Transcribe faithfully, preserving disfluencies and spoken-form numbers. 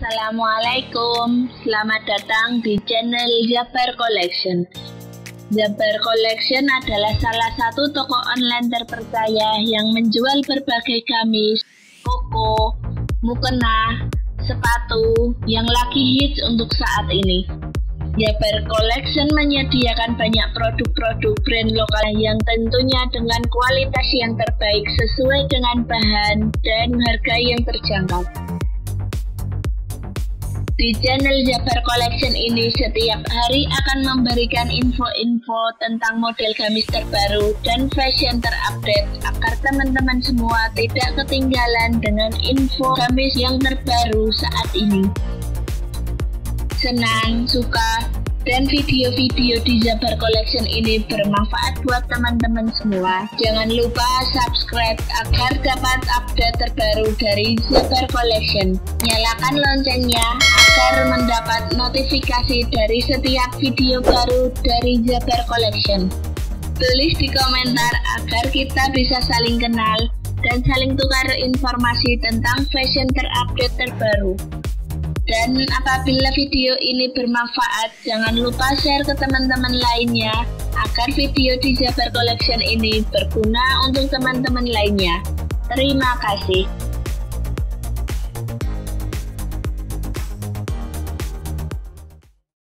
Assalamualaikum, selamat datang di channel Zabar Collection. Zabar Collection adalah salah satu toko online terpercaya yang menjual berbagai gamis, koko, mukena, sepatu yang lagi hits untuk saat ini. Zabar Collection menyediakan banyak produk-produk brand lokal yang tentunya dengan kualitas yang terbaik sesuai dengan bahan dan harga yang terjangkau. Di channel Zabar Collection ini setiap hari akan memberikan info-info tentang model gamis terbaru dan fashion terupdate agar teman-teman semua tidak ketinggalan dengan info gamis yang terbaru saat ini. Senang, suka, dan video-video di Zabar Collection ini bermanfaat buat teman-teman semua. Jangan lupa subscribe agar dapat update terbaru dari Zabar Collection. Nyalakan loncengnya agar mendapat notifikasi dari setiap video baru dari Zabar Collection. Tulis di komentar agar kita bisa saling kenal dan saling tukar informasi tentang fashion terupdate terbaru. Dan apabila video ini bermanfaat, jangan lupa share ke teman-teman lainnya agar video di Zabar Collection ini berguna untuk teman-teman lainnya. Terima kasih.